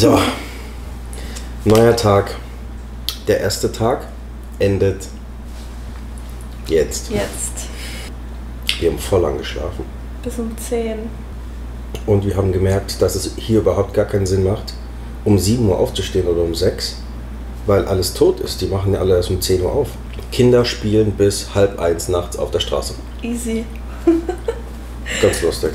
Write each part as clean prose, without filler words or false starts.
So, neuer Tag. Der erste Tag endet jetzt. Wir haben voll angeschlafen. Bis um 10. Und wir haben gemerkt, dass es hier überhaupt gar keinen Sinn macht, um 7 Uhr aufzustehen oder um 6, weil alles tot ist. Die machen ja alle erst um 10 Uhr auf. Kinder spielen bis 12:30 nachts auf der Straße. Easy. Ganz lustig.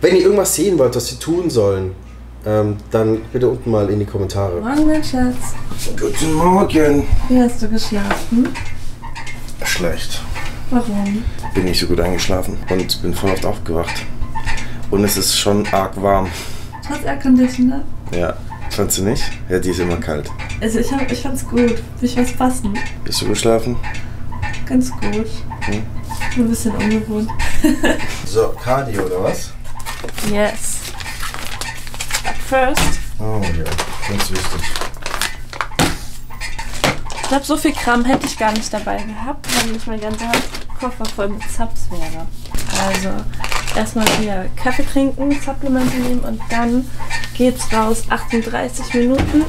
Wenn ihr irgendwas sehen wollt, was sie tun sollen, dann bitte unten mal in die Kommentare. Morgen, mein Schatz. Guten Morgen. Wie hast du geschlafen? Schlecht. Warum? Bin nicht so gut eingeschlafen und bin voll oft aufgewacht. Und es ist schon arg warm. Trotz Airconditioner? Ja. Fandst du nicht? Ja, die ist immer kalt. Also ich fand's gut. Ich war's passend. Bist du geschlafen? Ganz gut. Hm? Ein bisschen ungewohnt. So, Cardio oder was? Yes. Up first. Oh ja, ganz wichtig. Ich glaube, so viel Kram hätte ich gar nicht dabei gehabt, wenn nicht mein ganzer Koffer voll mit Zaps wäre. Also erstmal wieder Kaffee trinken, Supplemente nehmen und dann geht's raus. 38 Minuten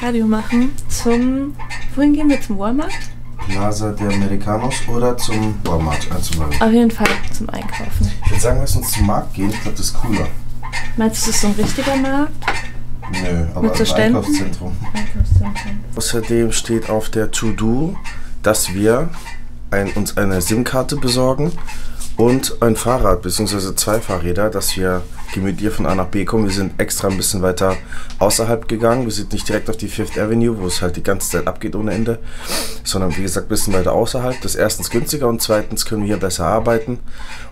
Cardio machen zum... Wohin gehen wir? Zum Walmart? Plaza de Americanos oder zum Walmart einzuladen? Auf jeden Fall zum Einkaufen. Ich würde sagen, lass uns zum Markt gehen. Ich glaube, das ist cooler. Meinst du, das ist so ein richtiger Markt? Nö, aber ein Einkaufszentrum. Außerdem steht auf der To-Do, dass wir uns eine SIM-Karte besorgen und ein Fahrrad bzw. zwei Fahrräder, dass wir gemütlich von A nach B kommen. Wir sind extra ein bisschen weiter außerhalb gegangen. Wir sind nicht direkt auf die Fifth Avenue, wo es halt die ganze Zeit abgeht ohne Ende, sondern wie gesagt ein bisschen weiter außerhalb. Das ist erstens günstiger und zweitens können wir hier besser arbeiten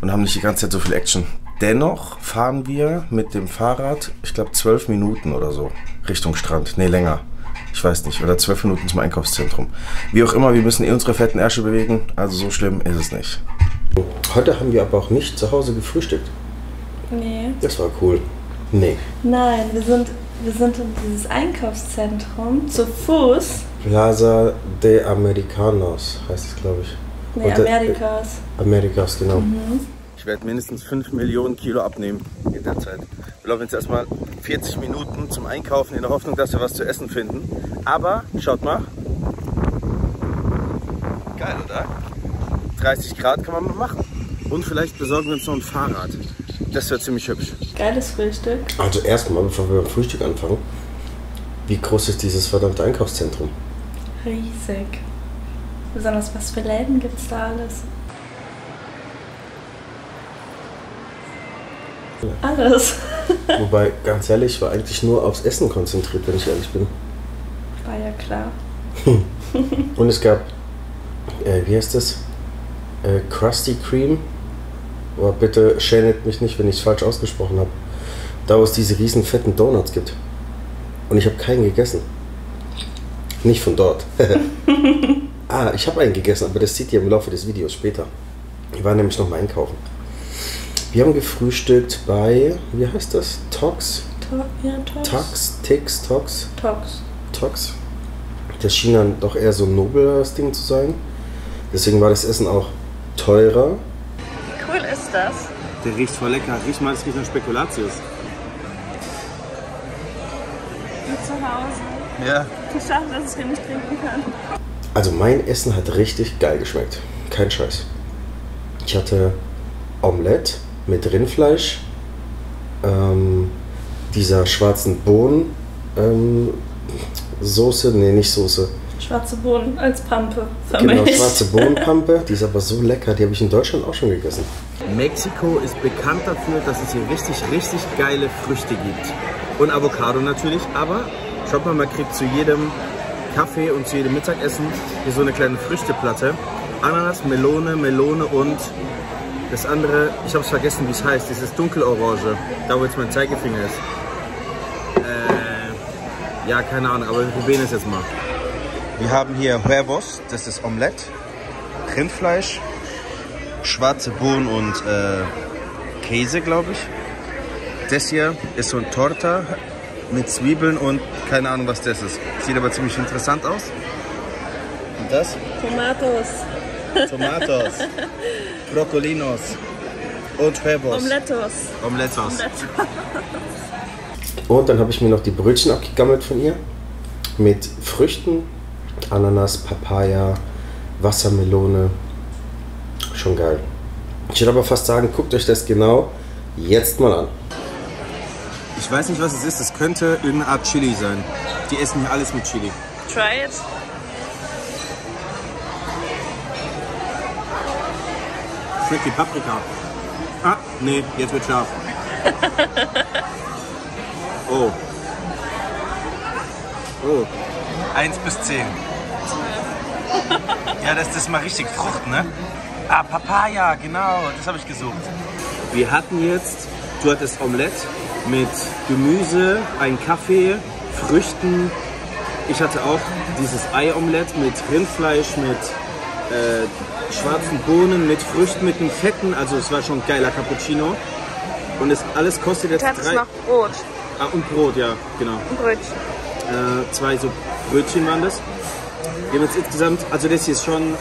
und haben nicht die ganze Zeit so viel Action. Dennoch fahren wir mit dem Fahrrad, ich glaube 12 Minuten oder so, Richtung Strand. Ne, länger. Ich weiß nicht, oder 12 Minuten zum Einkaufszentrum. Wie auch immer, wir müssen unsere fetten Ärsche bewegen, also so schlimm ist es nicht. Heute haben wir aber auch nicht zu Hause gefrühstückt. Nee. Das war cool. Nee. Nein, wir sind in dieses Einkaufszentrum zu Fuß. Plaza de Americanos heißt es, glaube ich. Nee, und Amerikas. Amerikas, genau. Mhm. Ich werde mindestens 5 Millionen Kilo abnehmen in der Zeit. Wir laufen jetzt erstmal 40 Minuten zum Einkaufen in der Hoffnung, dass wir was zu essen finden. Aber schaut mal. Geil, oder? 30 Grad kann man mal machen. Und vielleicht besorgen wir uns noch ein Fahrrad. Das wäre ziemlich hübsch. Geiles Frühstück. Also erstmal, bevor wir beim Frühstück anfangen, wie groß ist dieses verdammte Einkaufszentrum? Riesig. Besonders was für Läden gibt es da alles. Alles. Wobei, ganz ehrlich, ich war eigentlich nur aufs Essen konzentriert, wenn ich ehrlich bin. War ja klar. Und es gab, wie heißt das? Krusty Cream. Aber bitte schämt mich nicht, wenn ich es falsch ausgesprochen habe. Da wo es diese riesen fetten Donuts gibt. Und ich habe keinen gegessen. Nicht von dort. Ich habe einen gegessen, aber das seht ihr im Laufe des Videos später. Wir waren nämlich noch mal einkaufen. Wir haben gefrühstückt bei, wie heißt das? Tox? Tox. Das schien dann doch eher so ein nobleres Ding zu sein. Deswegen war das Essen auch teurer. Wie cool ist das? Der riecht voll lecker. Riech mal, es riecht nach Spekulatius. Wie zu Hause. Ja. Ich schaffe, dass ich nicht trinken kann. Also mein Essen hat richtig geil geschmeckt. Kein Scheiß. Ich hatte Omelette mit Rindfleisch, dieser schwarzen Bohnen, Soße, nee, nicht Soße. Schwarze Bohnen als Pampe. Genau, schwarze Bohnenpampe. Die ist aber so lecker, die habe ich in Deutschland auch schon gegessen. Mexiko ist bekannt dafür, dass es hier richtig geile Früchte gibt. Und Avocado natürlich, aber schaut mal, man kriegt zu jedem Kaffee und zu jedem Mittagessen hier so eine kleine Früchteplatte. Ananas, Melone und Das andere, ich habe es vergessen, wie es heißt, dieses dunkelorange, da wo jetzt mein Zeigefinger ist. Ja, keine Ahnung, aber wir probieren es jetzt mal. Wir haben hier Huevos, das ist Omelette, Rindfleisch, schwarze Bohnen und Käse, glaube ich. Das hier ist so ein Torta mit Zwiebeln und keine Ahnung, was das ist. Sieht aber ziemlich interessant aus. Und das? Tomatos. Tomatos. Broccolinos. Und Huevos. Omeletos. Omeletos. Und dann habe ich mir noch die Brötchen abgegammelt von ihr. Mit Früchten. Ananas, Papaya, Wassermelone. Schon geil. Ich würde aber fast sagen, guckt euch das genau jetzt mal an. Ich weiß nicht, was es ist. Es könnte irgendeine Art Chili sein. Die essen hier alles mit Chili. Try it. Schmeckt wie Paprika. Ah, nee, jetzt wird scharf. Oh. Oh. 1 bis 10. Ja, das ist mal richtig Frucht, ne? Ah, Papaya, genau, das habe ich gesucht. Wir hatten jetzt, du hattest Omelette mit Gemüse, einen Kaffee, Früchten. Ich hatte auch dieses Ei-Omelette mit Rindfleisch, mit schwarzen Bohnen, mit Früchten, mit einem fetten, also es war schon ein geiler Cappuccino. Und es alles kostet jetzt 3... Du hattest noch Brot. Ah, und Brot, ja, genau. Und Brötchen. 2 so Brötchen waren das. Wir haben jetzt insgesamt, also das hier ist schon...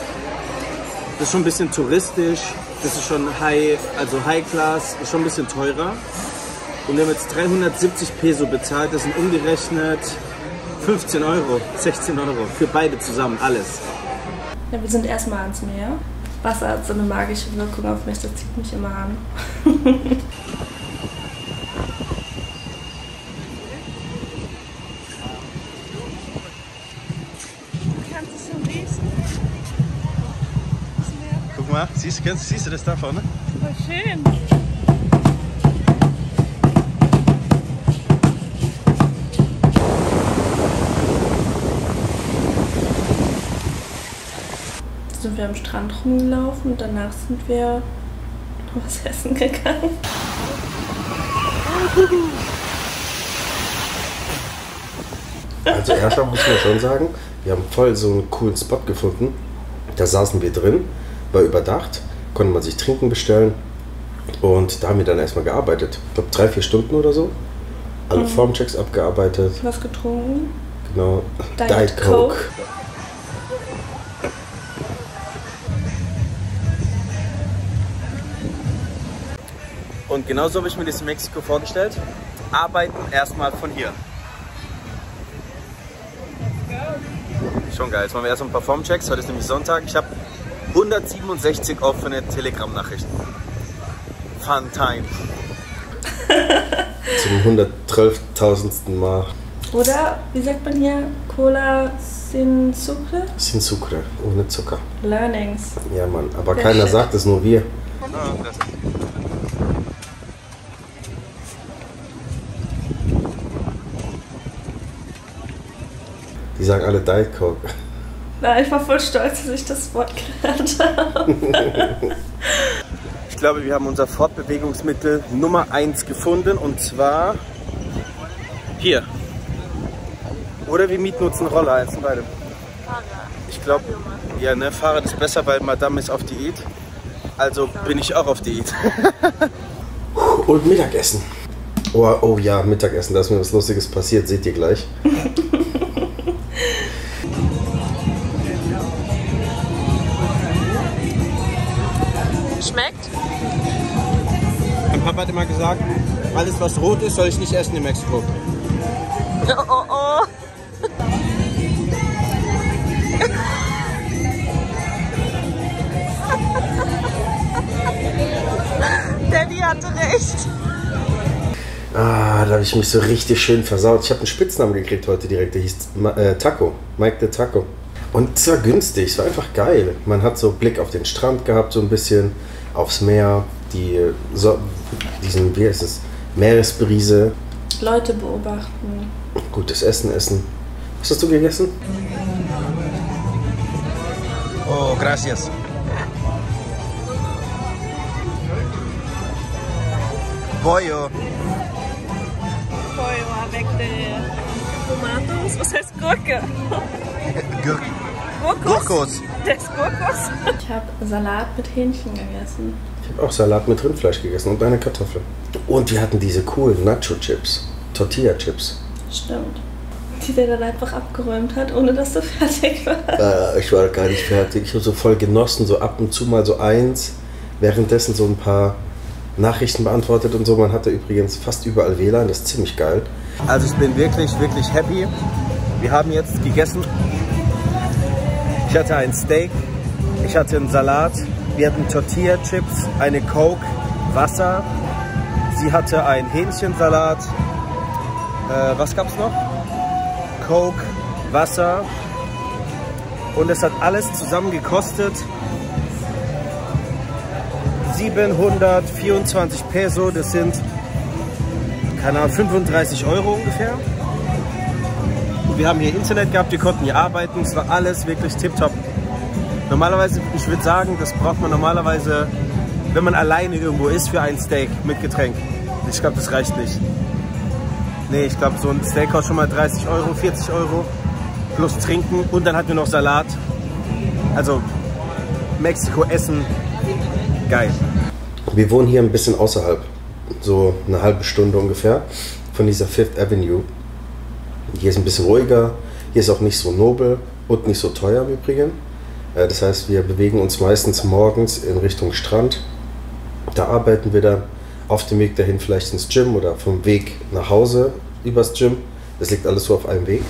Das ist schon ein bisschen touristisch, das ist schon High, also High Class, ist schon ein bisschen teurer. Und wir haben jetzt 370 Peso bezahlt, das sind umgerechnet 15 Euro, 16 Euro, für beide zusammen, alles. Ja, wir sind erstmal ans Meer. Wasser hat so eine magische Wirkung auf mich, das zieht mich immer an. Siehst du das da vorne? Voll schön. Jetzt sind wir am Strand rumgelaufen und danach sind wir noch was essen gegangen. Also erstmal muss man schon sagen, wir haben voll so einen coolen Spot gefunden. Da saßen wir drin. War überdacht, konnte man sich Trinken bestellen und da haben wir dann erstmal gearbeitet. Ich glaube 3-4 Stunden oder so. Alle Formchecks abgearbeitet. Was getrunken? Genau. Diet Coke. Und genauso habe ich mir das in Mexiko vorgestellt. Arbeiten erstmal von hier. Schon geil. Jetzt machen wir erstmal ein paar Formchecks. Heute ist nämlich Sonntag. Ich habe 167 offene Telegram-Nachrichten. Fun time. Zum 112.000. Mal. Oder, wie sagt man hier, Cola sin Sucre? Sin Sucre, ohne Zucker. Learnings. Ja, Mann, aber das keiner sagt es, nur wir. Die sagen alle Diet Coke. Na, ich war voll stolz, dass ich das Wort gelernt habe. Ich glaube, wir haben unser Fortbewegungsmittel Nummer 1 gefunden und zwar hier. Oder wir mieten uns einen Roller, eins von beidem. Fahrrad. Ich glaube, ja, ne, Fahrrad ist besser, weil Madame ist auf Diät. Also bin ich auch auf Diät. Und Mittagessen. Oh, oh ja, Mittagessen, da ist mir was Lustiges passiert, seht ihr gleich. Schmeckt? Mein Papa hat immer gesagt, alles was rot ist, soll ich nicht essen in Mexiko. Oh, oh, oh. Daddy hatte recht. Ah, da habe ich mich so richtig schön versaut. Ich habe einen Spitznamen gekriegt heute direkt, der hieß Taco, Mike the Taco. Und es war günstig, es war einfach geil. Man hat so Blick auf den Strand gehabt, so ein bisschen aufs Meer, diesen, wie heißt es, Meeresbrise. Leute beobachten. Gutes Essen essen. Was hast du gegessen? Oh, gracias. Pollo. Pollo avec des tomatos. Was heißt Gurke? Gurkos. Des Gurkos. Ich habe Salat mit Hähnchen gegessen. Ich habe auch Salat mit Rindfleisch gegessen und eine Kartoffel. Und wir hatten diese coolen Nacho-Chips, Tortilla-Chips. Stimmt. Die der dann einfach abgeräumt hat, ohne dass du fertig warst. Ich war gar nicht fertig. Ich habe so voll genossen, so ab und zu mal so eins. Währenddessen so ein paar Nachrichten beantwortet und so. Man hatte übrigens fast überall WLAN, das ist ziemlich geil. Also ich bin wirklich, wirklich happy. Wir haben jetzt gegessen. Ich hatte ein Steak, ich hatte einen Salat, wir hatten Tortilla-Chips, eine Coke, Wasser. Sie hatte einen Hähnchensalat. Was gab's noch? Coke, Wasser. Und es hat alles zusammen gekostet 724 Peso, das sind, keine Ahnung, 35 Euro ungefähr. Wir haben hier Internet gehabt, wir konnten hier arbeiten, es war alles wirklich tipptopp. Normalerweise, ich würde sagen, das braucht man normalerweise, wenn man alleine irgendwo ist, für ein Steak mit Getränk. Ich glaube, das reicht nicht. Nee, ich glaube, so ein Steak kostet schon mal 30 Euro, 40 Euro plus Trinken und dann hatten wir noch Salat. Also Mexiko essen. Geil. Wir wohnen hier ein bisschen außerhalb, so eine halbe Stunde ungefähr von dieser Fifth Avenue. Hier ist ein bisschen ruhiger, hier ist auch nicht so nobel und nicht so teuer im Übrigen. Das heißt, wir bewegen uns meistens morgens in Richtung Strand. Da arbeiten wir dann auf dem Weg dahin vielleicht ins Gym oder vom Weg nach Hause übers Gym. Das liegt alles so auf einem Weg.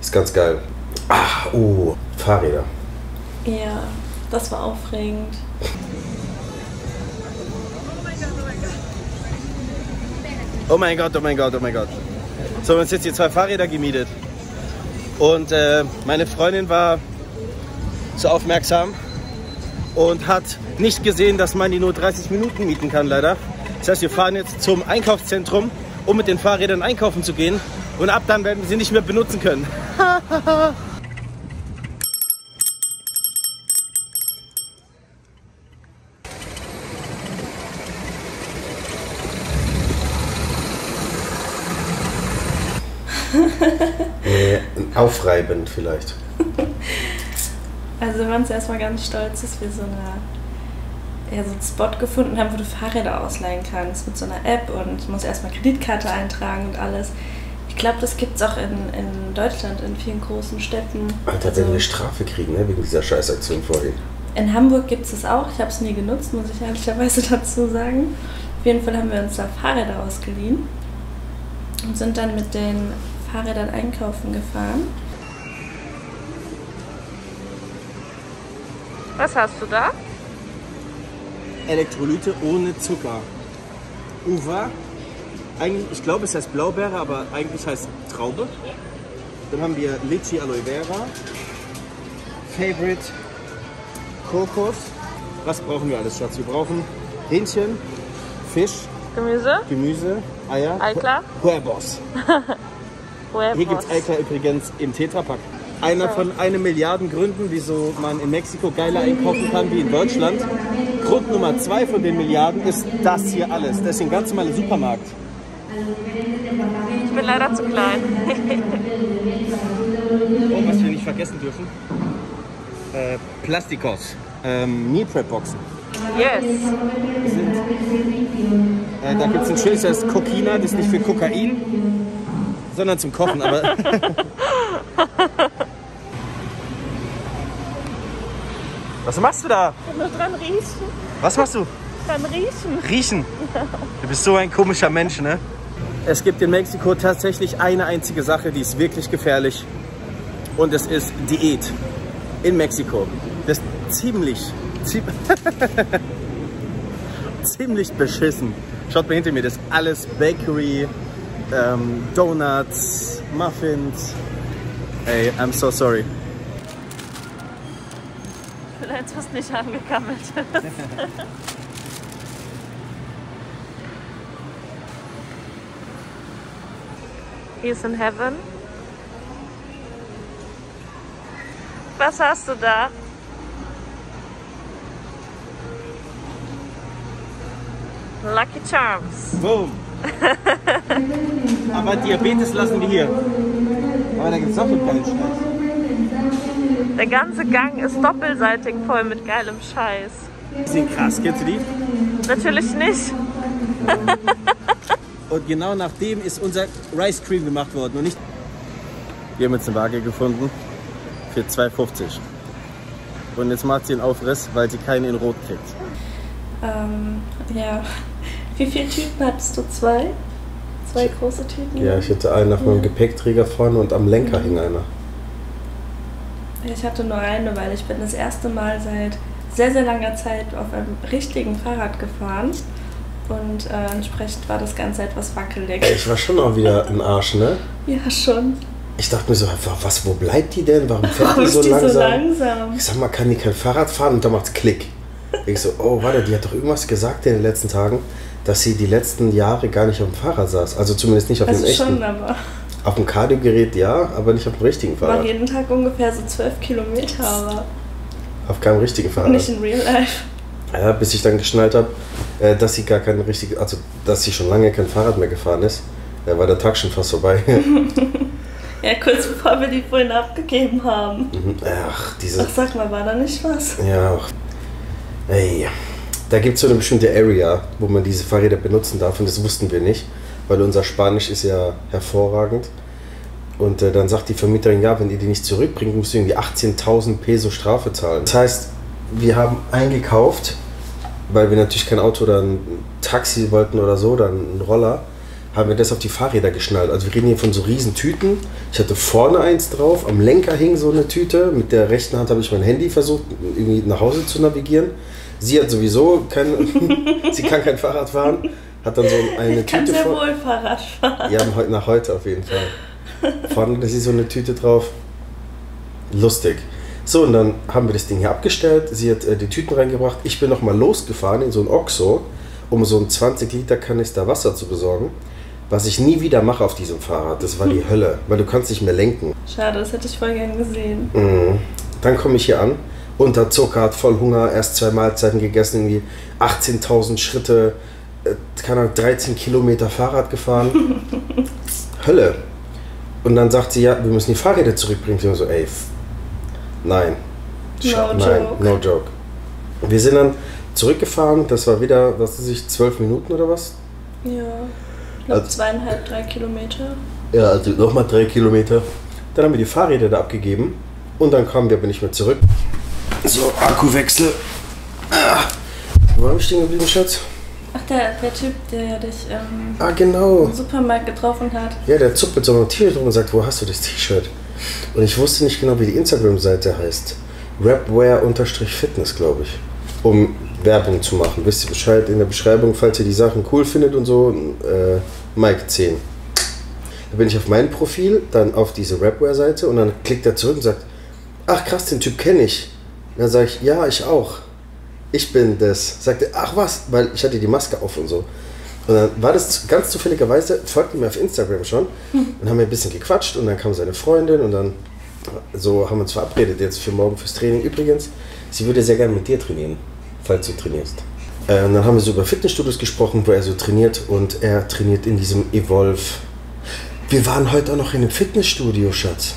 Ist ganz geil. Fahrräder. Ja, das war aufregend. Oh mein Gott, oh mein Gott, oh mein Gott. So, wir haben uns jetzt hier zwei Fahrräder gemietet. Und meine Freundin war so aufmerksam und hat nicht gesehen, dass man die nur 30 Minuten mieten kann, leider. Das heißt, wir fahren jetzt zum Einkaufszentrum, um mit den Fahrrädern einkaufen zu gehen. Und ab dann werden wir sie nicht mehr benutzen können. Aufreibend vielleicht. Also wir waren erstmal ganz stolz, dass wir so einen Spot gefunden haben, wo du Fahrräder ausleihen kannst mit so einer App und du musst erstmal Kreditkarte eintragen und alles. Ich glaube, das gibt es auch in Deutschland, in vielen großen Städten. Alter, also, wenn wir eine Strafe kriegen, ne, wegen dieser Scheißaktion vorhin. In Hamburg gibt es das auch. Ich habe es nie genutzt, muss ich ehrlicherweise dazu sagen. Auf jeden Fall haben wir uns da Fahrräder ausgeliehen und sind dann mit den Fahrrädern einkaufen gefahren. Was hast du da? Elektrolyte ohne Zucker. Uva. Eigentlich, ich glaube, es heißt Blaubeere, aber eigentlich heißt es Traube. Dann haben wir Litchi Aloe Vera. Favorite. Kokos. Was brauchen wir alles, Schatz? Wir brauchen Hähnchen, Fisch, Gemüse, Eier, Eiklar. Huevos. Hier gibt es Eiklar übrigens im Tetrapack. Einer von 1 Milliarden Gründen, wieso man in Mexiko geiler einkaufen kann wie in Deutschland. Grund Nummer 2 von den Milliarden ist das hier alles. Das ist ein ganz normaler Supermarkt. Ich bin leider zu klein. Und was wir nicht vergessen dürfen. Plastikos. Meal Prep Boxen. Yes. Da gibt es ein Schild, das heißt Kokina, das ist nicht für Kokain, sondern zum Kochen, aber... Was machst du da? Ich kann nur dran riechen. Was machst du? Dran riechen. Riechen? Ja. Du bist so ein komischer Mensch, ne? Es gibt in Mexiko tatsächlich eine einzige Sache, die ist wirklich gefährlich. Und es ist Diät. In Mexiko. Das ist ziemlich beschissen. Schaut mal hinter mir, das ist alles Bakery, Donuts, Muffins. Ey, I'm so sorry. Vielleicht wirst du nicht angekammelt. He's in heaven. Was hast du da? Lucky Charms. Boom. Aber Diabetes lassen wir hier. Aber da gibt es doch einen geilen Scheiß. Der ganze Gang ist doppelseitig voll mit geilem Scheiß. Die sind krass, kennst du die? Natürlich nicht. Und genau nach dem ist unser Rice Cream gemacht worden und nicht... Wir haben jetzt eine Waage gefunden für 2,50 €. Und jetzt macht sie einen Aufriss, weil sie keinen in Rot kriegt. Ja. Wie viele Tüten hattest du? Zwei? Zwei große Tüten? Ja, ich hatte einen auf meinem Gepäckträger vorne und am Lenker hing einer. Ich hatte nur eine, weil ich bin das erste Mal seit sehr, sehr langer Zeit auf einem richtigen Fahrrad gefahren. Und entsprechend war das Ganze etwas wackelig. Ich war schon auch wieder im Arsch, ne? Ja, schon. Ich dachte mir so, was, wo bleibt die denn? Warum fährt die so langsam? Ich sag mal, kann die kein Fahrrad fahren? Und dann macht's Klick. Ich so, oh, warte, die hat doch irgendwas gesagt in den letzten Tagen, dass sie die letzten Jahre gar nicht auf dem Fahrrad saß. Also zumindest nicht auf dem echten. Schon, aber. Auf dem Kardiogerät ja, aber nicht auf dem richtigen Fahrrad. War jeden Tag ungefähr so 12 Kilometer, aber... Auf keinem richtigen Fahrrad. Nicht in Real Life. Ja, bis ich dann geschnallt habe, dass sie gar kein richtiges, also dass sie schon lange kein Fahrrad mehr gefahren ist. Da war der Tag schon fast vorbei. Ja, kurz bevor wir die vorhin abgegeben haben. Ach, diese... Ach, sag mal, war da nicht was? Ja, auch. Ey, da gibt es so eine bestimmte Area, wo man diese Fahrräder benutzen darf und das wussten wir nicht, weil unser Spanisch ist ja hervorragend. Und dann sagt die Vermieterin, ja, wenn ihr die nicht zurückbringt, müsst ihr irgendwie 18.000 Peso Strafe zahlen. Das heißt, wir haben eingekauft, weil wir natürlich kein Auto oder ein Taxi wollten oder so, oder einen Roller, haben wir das auf die Fahrräder geschnallt. Also wir reden hier von so riesen Tüten. Ich hatte vorne eins drauf, am Lenker hing so eine Tüte. Mit der rechten Hand habe ich mein Handy versucht, irgendwie nach Hause zu navigieren. Sie hat sowieso kein, sie kann kein Fahrrad fahren, hat dann so eine Tüte vor... Ich kann sehr wohl Fahrrad fahren. Ja, nach heute auf jeden Fall. Vorne ist so eine Tüte drauf. Lustig. So, und dann haben wir das Ding hier abgestellt. Sie hat die Tüten reingebracht. Ich bin nochmal losgefahren in so ein Oxo, um so einen 20-Liter-Kanister Wasser zu besorgen. Was ich nie wieder mache auf diesem Fahrrad, das war die Hölle, weil du kannst nicht mehr lenken. Schade, das hätte ich voll gern gesehen. Dann komme ich hier an, unterzuckert, voll Hunger, erst 2 Mahlzeiten gegessen, irgendwie 18.000 Schritte, keine Ahnung, 13 Kilometer Fahrrad gefahren. Hölle. Und dann sagt sie, ja, wir müssen die Fahrräder zurückbringen. Ich so, ey, nein. No joke. Wir sind dann zurückgefahren, das war wieder, was weiß ich, 12 Minuten oder was? Ja. Also 2,5, 3 Kilometer. Ja, also nochmal 3 Kilometer. Dann haben wir die Fahrräder da abgegeben und dann kamen wir aber nicht mehr zurück. So, Akkuwechsel. Wo waren wir stehen geblieben, Schatz? Ach, der Typ, der dich genau. Im Supermarkt getroffen hat. Ja, der zuckt mit so einem T-Shirt rum und sagt, wo hast du das T-Shirt? Und ich wusste nicht genau, wie die Instagram-Seite heißt. Rapwear-Fitness, glaube ich. Um Werbung zu machen. Wisst ihr Bescheid in der Beschreibung, falls ihr die Sachen cool findet und so. Mike10. Da bin ich auf mein Profil, dann auf diese Rapwear-Seite und dann klickt er zurück und sagt, ach krass, den Typ kenne ich. Und dann sage ich, ja, ich auch. Ich bin das. Sagt er, ach was, weil ich hatte die Maske auf und so. Und dann war das ganz zufälligerweise, folgten mir auf Instagram schon und haben mir ein bisschen gequatscht und dann kam seine Freundin und dann so haben wir uns verabredet jetzt für morgen fürs Training. Übrigens, sie würde sehr gerne mit dir trainieren, falls du trainierst. Und dann haben wir so über Fitnessstudios gesprochen, wo er so trainiert und er trainiert in diesem Evolve. Wir waren heute auch noch in einem Fitnessstudio, Schatz.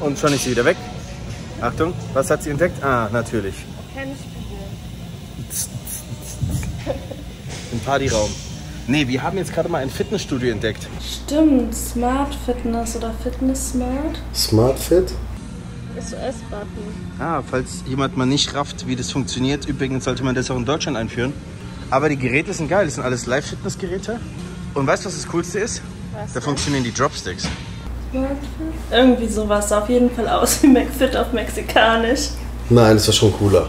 Und schon ist sie wieder weg. Achtung, was hat sie entdeckt? Ah, natürlich. Ein Partyraum. Nee, wir haben jetzt gerade mal ein Fitnessstudio entdeckt. Stimmt, Smart Fitness oder Fitness Smart. Smart Fit? SOS-Button. Ah, falls jemand mal nicht rafft, wie das funktioniert. Übrigens sollte man das auch in Deutschland einführen. Aber die Geräte sind geil. Das sind alles Live-Fitness-Geräte. Und weißt du, was das Coolste ist? Was? Da funktionieren die Dropsticks. Irgendwie sowas. Sah auf jeden Fall aus wie McFit auf Mexikanisch. Nein, das war schon cooler.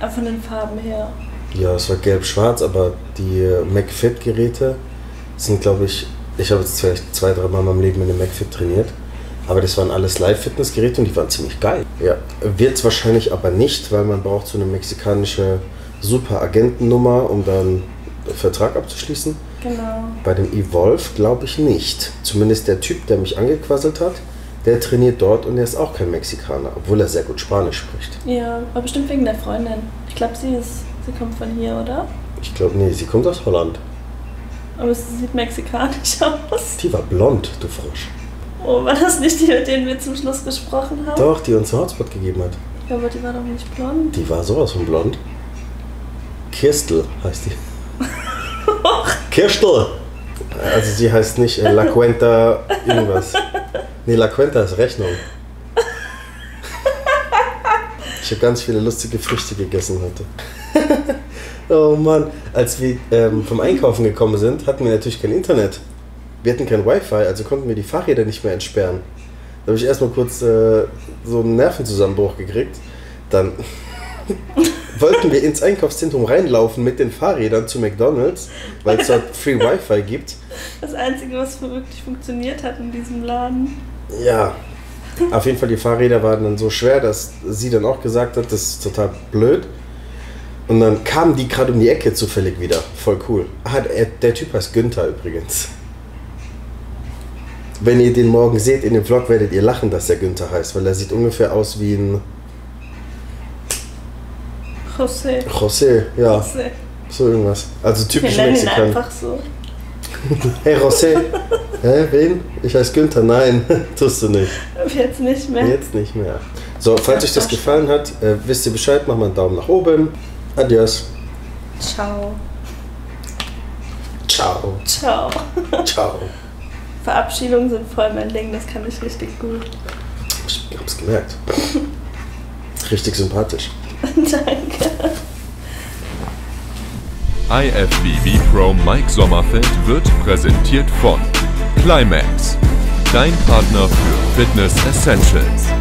Aber von den Farben her. Ja, es war gelb-schwarz, aber die McFit-Geräte sind, glaube ich... Ich habe jetzt vielleicht 2, 3 Mal in meinem Leben mit dem McFit trainiert. Aber das waren alles Live-Fitness-Geräte und die waren ziemlich geil. Ja, wird es wahrscheinlich aber nicht, weil man braucht so eine mexikanische Super-Agenten-Nummer, um dann einen Vertrag abzuschließen. Genau. Bei dem Evolve glaube ich nicht. Zumindest der Typ, der mich angequasselt hat, der trainiert dort und der ist auch kein Mexikaner, obwohl er sehr gut Spanisch spricht. Ja, aber bestimmt wegen der Freundin. Ich glaube, sie kommt von hier, oder? Ich glaube, nee, sie kommt aus Holland. Aber es sieht mexikanisch aus. Die war blond, du Frosch. Oh, war das nicht die, mit denen wir zum Schluss gesprochen haben? Doch, die uns einen Hotspot gegeben hat. Ja, aber die war doch nicht blond. Die war sowas von blond. Kirstel heißt die. Kirstel! Also sie heißt nicht La Cuenta irgendwas. Nee, La Cuenta ist Rechnung. Ich habe ganz viele lustige Früchte gegessen heute. Oh Mann, als wir vom Einkaufen gekommen sind, hatten wir natürlich kein Internet. Wir hatten kein Wi-Fi, also konnten wir die Fahrräder nicht mehr entsperren. Da habe ich erstmal kurz so einen Nervenzusammenbruch gekriegt. Dann wollten wir ins Einkaufszentrum reinlaufen mit den Fahrrädern zu McDonald's, weil es dort Free Wi-Fi gibt. Das Einzige, was wirklich funktioniert hat in diesem Laden. Ja, auf jeden Fall die Fahrräder waren dann so schwer, dass sie dann auch gesagt hat, das ist total blöd. Und dann kamen die gerade um die Ecke zufällig wieder. Voll cool. Ah, der Typ heißt Günther übrigens. Wenn ihr den morgen seht in dem Vlog, werdet ihr lachen, dass der Günther heißt, weil er sieht ungefähr aus wie ein... José. José, ja. José. So irgendwas. Also typisch Mexikaner. Wir nennen ihn einfach so. Hey José. Hä, wen? Ich heiße Günther. Nein, tust du nicht. Jetzt nicht mehr. Jetzt nicht mehr. So, falls euch das gefallen hat, wisst ihr Bescheid, macht mal einen Daumen nach oben. Adios. Ciao. Ciao. Ciao. Ciao. Verabschiedungen sind voll mein Ding, das kann ich richtig gut. Ich hab's gemerkt. Richtig sympathisch. Danke. IFBB Pro Mike Sommerfeld wird präsentiert von Climax, dein Partner für Fitness Essentials.